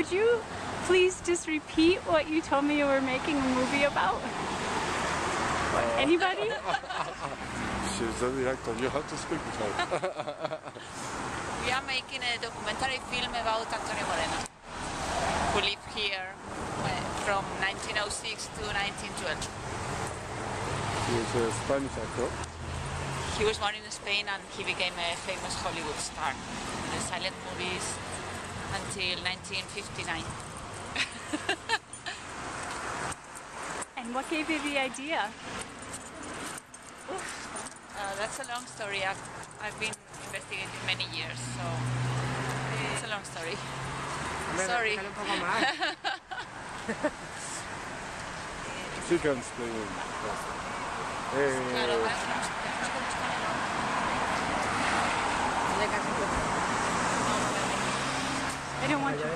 Could you please just repeat what you told me you were making a movie about? Anybody? She's the actor. You have to speak with her. We are making a documentary film about Antonio Moreno, who lived here from 1906 to 1912. He was a Spanish actor. He was born in Spain and he became a famous Hollywood star in the silent movies until 1959. And what gave you the idea? That's a long story. I've been investigating many years, so it's a long story. Sorry. She can explain it. I don't want you.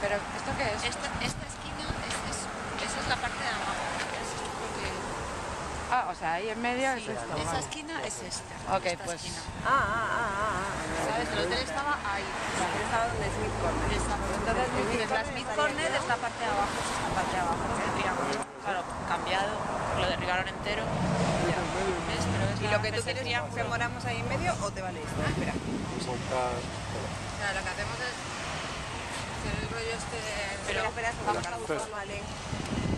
¿Pero esto qué es? Esta esquina, esa es la parte de abajo. Ah, o sea, ahí en medio sí, es esto. Esa esquina es esta. Ok, esta pues... esquina. ¿Sabes? El hotel estaba ahí. Vale. Estaba donde es Mid-Corner. Entonces, las Mid-Corner es la parte de abajo. Es la parte de abajo. Claro, cambiado, lo derribaron entero. ¿Ves? Pero es ¿y lo que tú quieres que moramos ahí en medio o te vale esto? Espera. Claro, lo que hacemos es... Pero vamos a buscarlo, vale.